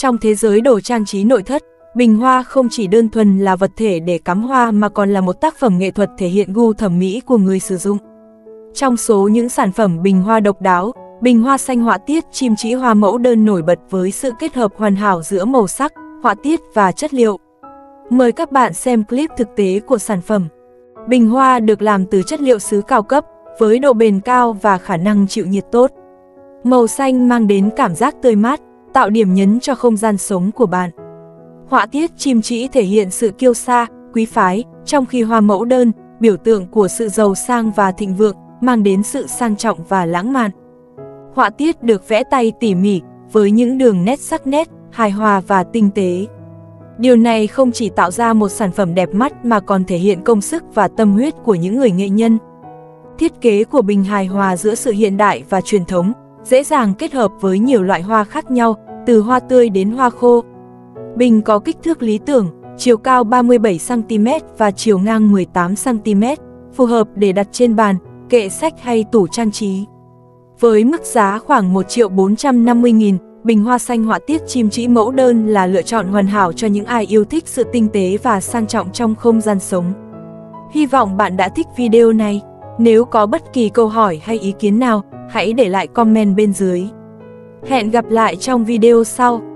Trong thế giới đồ trang trí nội thất, bình hoa không chỉ đơn thuần là vật thể để cắm hoa mà còn là một tác phẩm nghệ thuật thể hiện gu thẩm mỹ của người sử dụng. Trong số những sản phẩm bình hoa độc đáo, bình hoa xanh họa tiết chim trĩ hoa mẫu đơn nổi bật với sự kết hợp hoàn hảo giữa màu sắc, họa tiết và chất liệu. Mời các bạn xem clip thực tế của sản phẩm. Bình hoa được làm từ chất liệu sứ cao cấp, với độ bền cao và khả năng chịu nhiệt tốt. Màu xanh mang đến cảm giác tươi mát, tạo điểm nhấn cho không gian sống của bạn. Họa tiết chim trĩ thể hiện sự kiêu sa, quý phái, trong khi hoa mẫu đơn, biểu tượng của sự giàu sang và thịnh vượng, mang đến sự sang trọng và lãng mạn. Họa tiết được vẽ tay tỉ mỉ, với những đường nét sắc nét, hài hòa và tinh tế. Điều này không chỉ tạo ra một sản phẩm đẹp mắt mà còn thể hiện công sức và tâm huyết của những người nghệ nhân. Thiết kế của bình hài hòa giữa sự hiện đại và truyền thống, dễ dàng kết hợp với nhiều loại hoa khác nhau, từ hoa tươi đến hoa khô. Bình có kích thước lý tưởng, chiều cao 37cm và chiều ngang 18cm, phù hợp để đặt trên bàn, kệ sách hay tủ trang trí. Với mức giá khoảng 1.450.000, bình hoa xanh họa tiết chim trĩ mẫu đơn là lựa chọn hoàn hảo cho những ai yêu thích sự tinh tế và sang trọng trong không gian sống. Hy vọng bạn đã thích video này. Nếu có bất kỳ câu hỏi hay ý kiến nào, hãy để lại comment bên dưới. Hẹn gặp lại trong video sau.